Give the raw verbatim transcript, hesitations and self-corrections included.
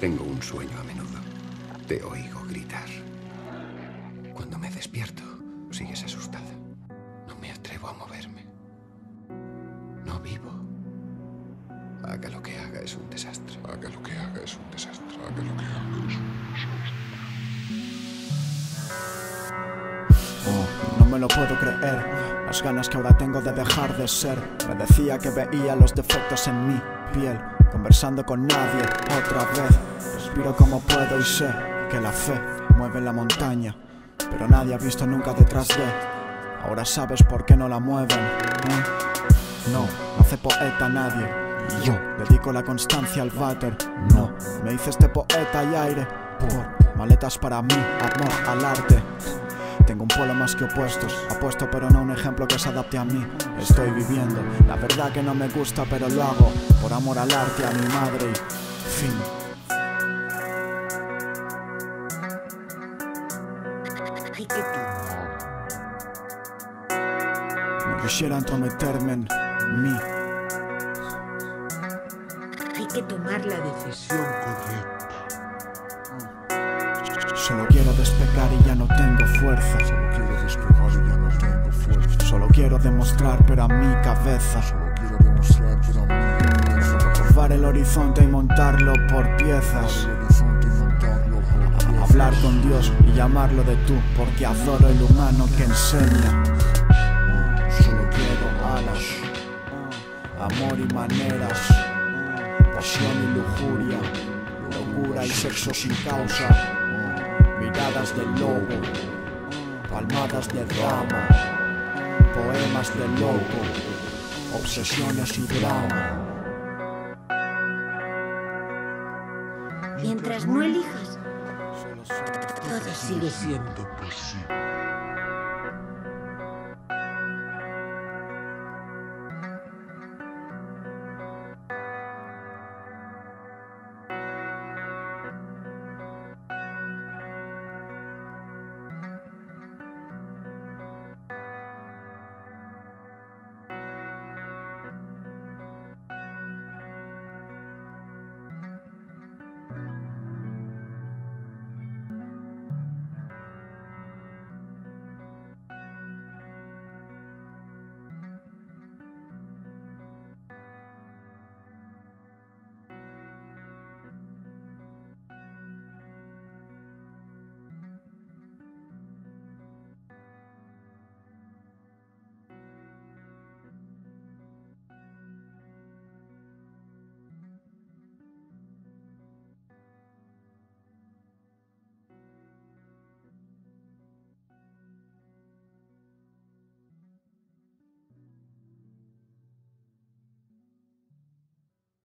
Tengo un sueño a menudo. Te oigo gritar. Cuando me despierto, sigues asustada. No me atrevo a moverme. No vivo. Haga lo que haga, es un desastre. Haga lo que haga, es un desastre. Haga lo que haga, es un desastre. Oh, no me lo puedo creer. Las ganas que ahora tengo de dejar de ser. Me decía que veía los defectos en mi piel. Conversando con nadie, otra vez. Respiro como puedo y sé que la fe mueve la montaña, pero nadie ha visto nunca detrás de. Ahora sabes por qué no la mueven, ¿eh? No, no hace poeta nadie. Y yo dedico la constancia al váter. No, me hice este poeta y aire por maletas para mí, amor al arte. Tengo un polo más que opuestos, apuesto pero no un ejemplo que se adapte a mí. Estoy viviendo, la verdad que no me gusta pero lo hago por amor al arte, a mi madre y fin. No quisiera entrometerme en mí. Hay que tomar la decisión correcta. Solo quiero despegar y ya no tengo fuerza. Solo quiero despegar y ya no tengo fuerza. Solo quiero demostrar, pero a mi cabeza. Solo quiero demostrar, pero a mi cabeza. Curvar el horizonte y montarlo por piezas. Hablar con Dios y llamarlo de tú, porque adoro el humano que enseña. Solo quiero alas, amor y maneras, pasión y lujuria, locura y sexo sin causa. Miradas de lobo, palmadas de rama, poemas de loco, obsesiones y drama. Mientras no elijas, todo sigue siendo posible.